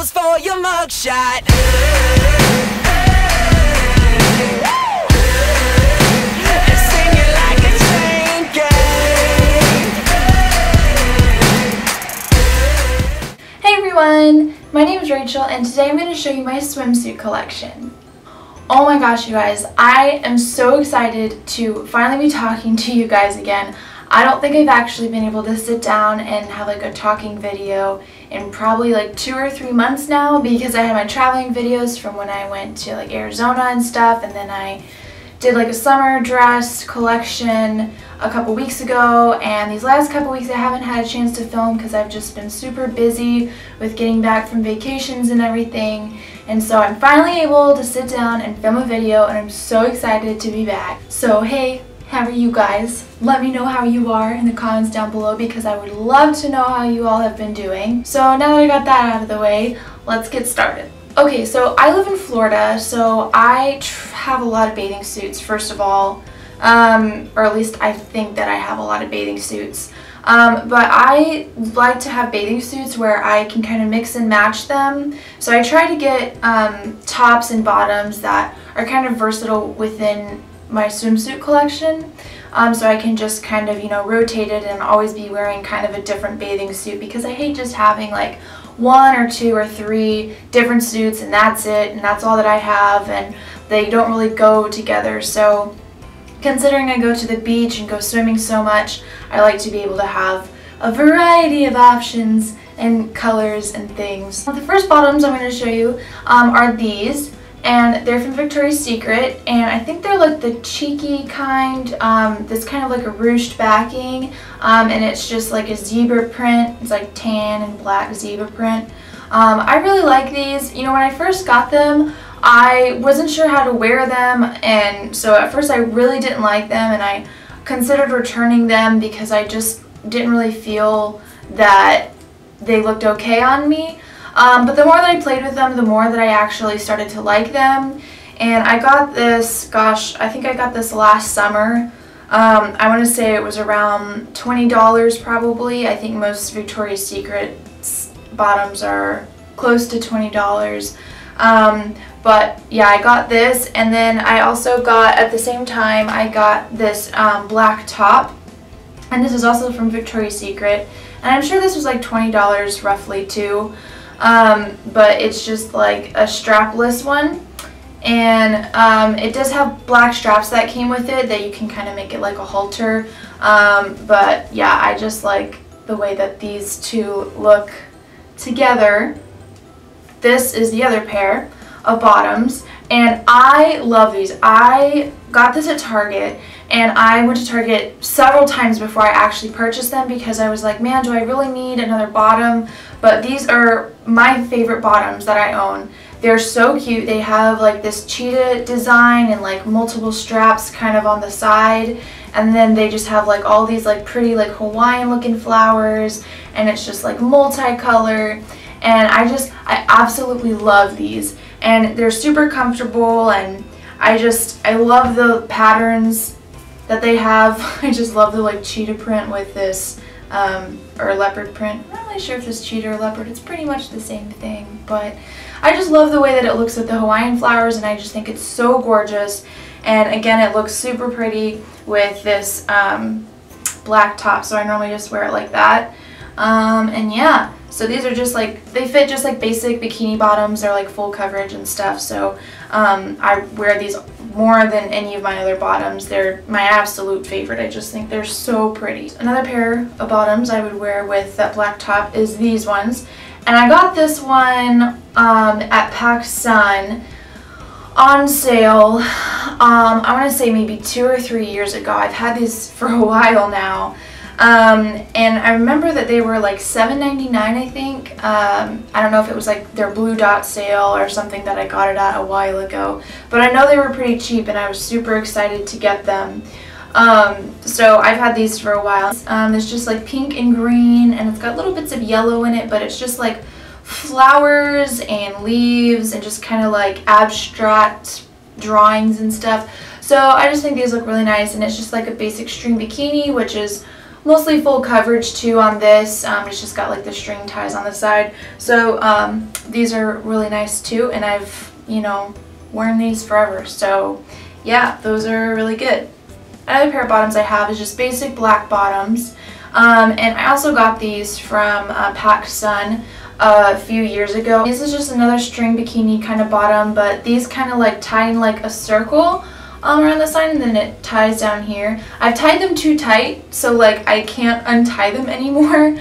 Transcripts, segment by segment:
pose for your mugshot. Sing it like a chain gang. Hey everyone, my name is Rachel and today I'm going to show you my swimsuit collection. Oh my gosh you guys, I am so excited to finally be talking to you guys again. I don't think I've actually been able to sit down and have like a talking video in probably like 2 or 3 months now, because I had my traveling videos from when I went to like Arizona and stuff, and then I did like a summer dress collection a couple weeks ago, and these last couple weeks I haven't had a chance to film because I've just been super busy with getting back from vacations and everything. And so I'm finally able to sit down and film a video and I'm so excited to be back. So hey, how are you guys? Let me know how you are in the comments down below because I would love to know how you all have been doing. So now that I got that out of the way, let's get started. Okay, so I live in Florida, so I have a lot of bathing suits, first of all. Or at least I think that I have a lot of bathing suits. But I like to have bathing suits where I can kind of mix and match them. So I try to get tops and bottoms that are kind of versatile within my swimsuit collection, so I can just kind of, you know, rotate it and always be wearing kind of a different bathing suit, because I hate just having like 1 or 2 or 3 different suits and that's it, and that's all that I have, and they don't really go together. So considering I go to the beach and go swimming so much, I like to be able to have a variety of options and colors and things. The first bottoms I'm going to show you are these. And they're from Victoria's Secret, and I think they're like the cheeky kind, that's kind of like a ruched backing, and it's just like a zebra print. It's like tan and black zebra print. I really like these. You know, when I first got them, I wasn't sure how to wear them, and so at first I really didn't like them, and I considered returning them because I just didn't really feel that they looked okay on me. But the more that I played with them, the more that I actually started to like them. And I got this, gosh, I think I got this last summer. I want to say it was around $20 probably. I think most Victoria's Secret bottoms are close to $20. But yeah, I got this. And then I also got, at the same time, I got this black top. And this is also from Victoria's Secret. And I'm sure this was like $20 roughly too. But it's just like a strapless one, and it does have black straps that came with it that you can kind of make it like a halter, but yeah, I just like the way that these two look together. This is the other pair of bottoms, and I love these. I got this at Target, and I went to Target several times before I actually purchased them because I was like, man, do I really need another bottom? But these are my favorite bottoms that I own. They're so cute. They have like this cheetah design and like multiple straps kind of on the side. And then they just have like all these like pretty like Hawaiian looking flowers, and it's just like multicolor. And I absolutely love these. And they're super comfortable, and I love the patterns that they have. I just love the like cheetah print with this or leopard print. I'm not really sure if it's cheetah or leopard. It's pretty much the same thing, but I just love the way that it looks with the Hawaiian flowers, and I just think it's so gorgeous. And again, it looks super pretty with this black top, so I normally just wear it like that. And yeah, so these are just like, they fit just like basic bikini bottoms. They're like full coverage and stuff, so I wear these more than any of my other bottoms. They're my absolute favorite. I just think they're so pretty. Another pair of bottoms I would wear with that black top is these ones, and I got this one at PacSun on sale. I want to say maybe 2 or 3 years ago. I've had these for a while now. And I remember that they were like $7.99, I think. I don't know if it was like their Blue Dot sale or something that I got it at a while ago, but I know they were pretty cheap and I was super excited to get them. So I've had these for a while. It's just like pink and green, and it's got little bits of yellow in it, but it's just like flowers and leaves and just kind of like abstract drawings and stuff. So I just think these look really nice, and it's just like a basic string bikini, which is mostly full coverage too on this. It's just got like the string ties on the side. So these are really nice too, and I've, you know, worn these forever. So yeah, those are really good. Another pair of bottoms I have is just basic black bottoms. And I also got these from PacSun a few years ago. This is just another string bikini kind of bottom, but these kind of like tie in like a circle around the side, and then it ties down here. I've tied them too tight, so like I can't untie them anymore.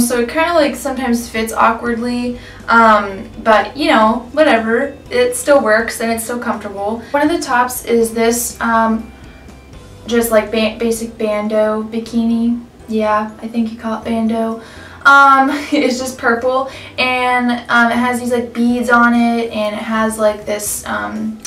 So it kind of like sometimes fits awkwardly, but you know, whatever. It still works and it's still comfortable. One of the tops is this just like basic bandeau bikini. Yeah, I think you call it bandeau. It's just purple, and it has these like beads on it, and it has like this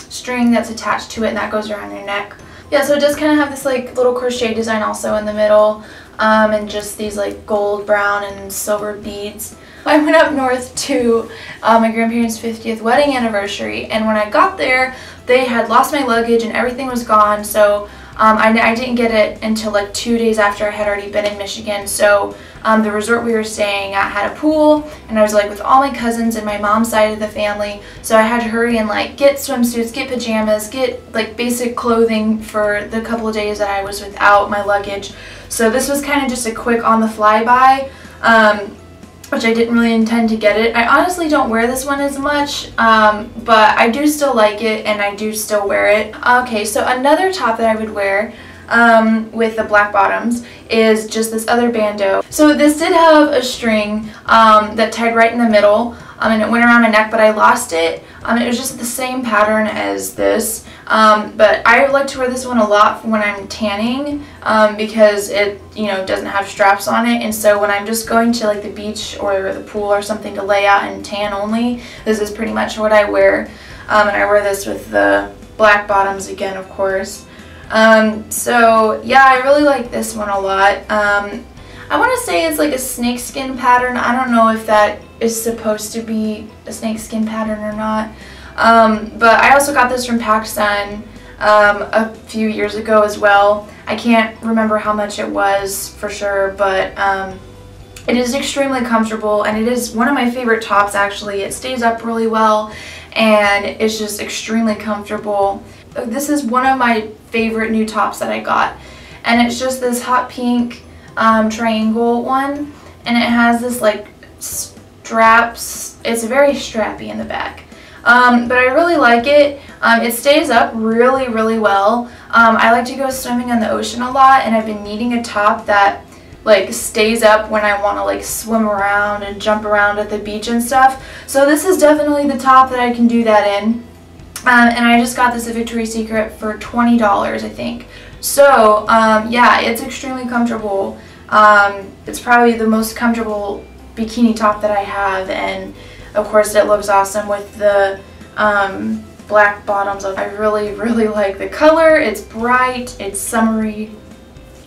string that's attached to it, and that goes around your neck. Yeah, so it does kind of have this like little crochet design also in the middle, and just these like gold, brown, and silver beads. I went up north to my grandparents' 50th wedding anniversary, and when I got there, they had lost my luggage and everything was gone, so I didn't get it until like 2 days after I had already been in Michigan. So the resort we were staying at had a pool, and I was like with all my cousins and my mom's side of the family, so I had to hurry and like get swimsuits, get pajamas, get like basic clothing for the couple of days that I was without my luggage. So this was kind of just a quick on the fly buy, which I didn't really intend to get it. I honestly don't wear this one as much, but I do still like it and I do still wear it. Okay, so another top that I would wear with the black bottoms is just this other bandeau. So this did have a string that tied right in the middle, and it went around my neck, but I lost it. It was just the same pattern as this, but I like to wear this one a lot when I'm tanning, because it, you know, doesn't have straps on it, and so when I'm just going to like the beach or the pool or something to lay out and tan only, this is pretty much what I wear. And I wear this with the black bottoms again, of course. So yeah, I really like this one a lot. I want to say it's like a snakeskin pattern. I don't know if that is supposed to be a snakeskin pattern or not. But I also got this from PacSun a few years ago as well. I can't remember how much it was for sure, but it is extremely comfortable, and it is one of my favorite tops actually. It stays up really well, and it's just extremely comfortable. This is one of my favorite new tops that I got, and it's just this hot pink triangle one, and it has this like straps. It's very strappy in the back, but I really like it. It stays up really, really well. I like to go swimming on the ocean a lot, and I've been needing a top that like stays up when I want to like swim around and jump around at the beach and stuff. So this is definitely the top that I can do that in. And I just got this at Victoria's Secret for $20, I think. So yeah, it's extremely comfortable. It's probably the most comfortable bikini top that I have, and of course it looks awesome with the black bottoms. I really, really like the color. It's bright, it's summery,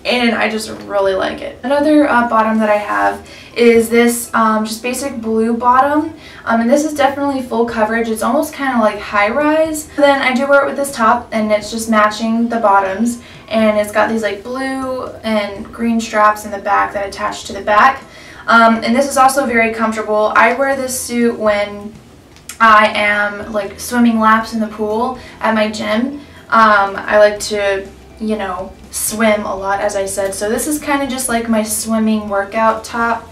and I just really like it. Another bottom that I have is this just basic blue bottom, and this is definitely full coverage. It's almost kind of like high rise. Then I do wear it with this top, and it's just matching the bottoms, and it's got these like blue and green straps in the back that attach to the back. And this is also very comfortable. I wear this suit when I am like swimming laps in the pool at my gym. I like to, you know, swim a lot, as I said, so this is kind of just like my swimming workout top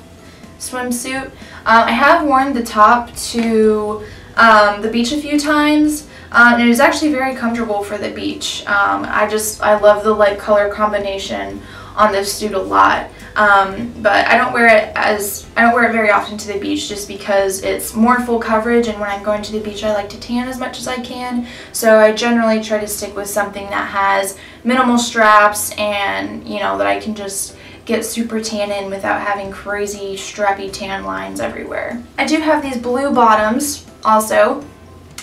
swimsuit. I have worn the top to the beach a few times, and it is actually very comfortable for the beach. I love the like color combination on this suit a lot, but I don't wear it very often to the beach, just because it's more full coverage, and when I'm going to the beach I like to tan as much as I can, so I generally try to stick with something that has minimal straps, and you know, that I can just get super tan in without having crazy strappy tan lines everywhere. I do have these blue bottoms also,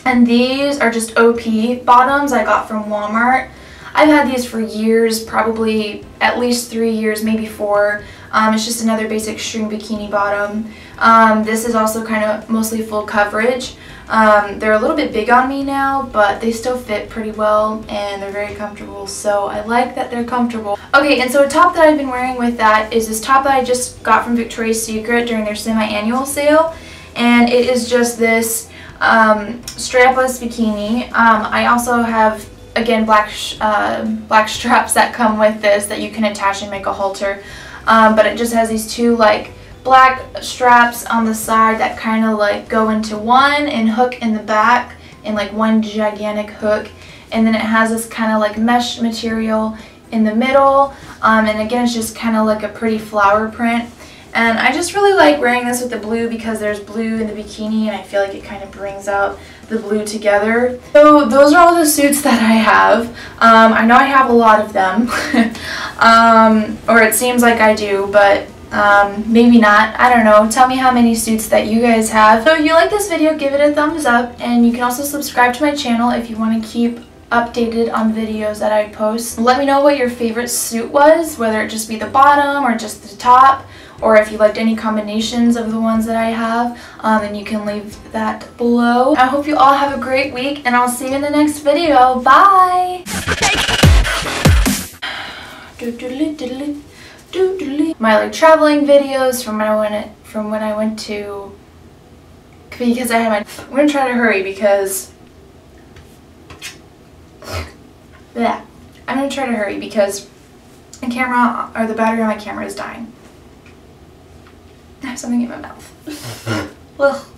and these are just OP bottoms I got from Walmart. I've had these for years, probably at least 3 years, maybe 4. It's just another basic string bikini bottom. This is also kind of mostly full coverage. They're a little bit big on me now, but they still fit pretty well and they're very comfortable, so I like that they're comfortable. Okay, and so a top that I've been wearing with that is this top that I just got from Victoria's Secret during their semi-annual sale, and it is just this strapless bikini. I also have, again, black straps that come with this that you can attach and make a halter, but it just has these two like black straps on the side that kind of like go into one and hook in the back in like one gigantic hook, and then it has this kind of like mesh material in the middle, and again it's just kind of like a pretty flower print. And I just really like wearing this with the blue because there's blue in the bikini and I feel like it kind of brings out the blue together. So those are all the suits that I have. I know I have a lot of them or it seems like I do, but maybe not. I don't know. Tell me how many suits that you guys have. So if you like this video, give it a thumbs up, and you can also subscribe to my channel if you want to keep updated on videos that I post. Let me know what your favorite suit was, whether it just be the bottom or just the top, or if you liked any combinations of the ones that I have, then you can leave that below. I hope you all have a great week, and I'll see you in the next video. Bye! My like traveling videos from when I went to, because I had my, I'm gonna try to hurry because the camera or the battery on my camera is dying. I have something in my mouth. Ugh.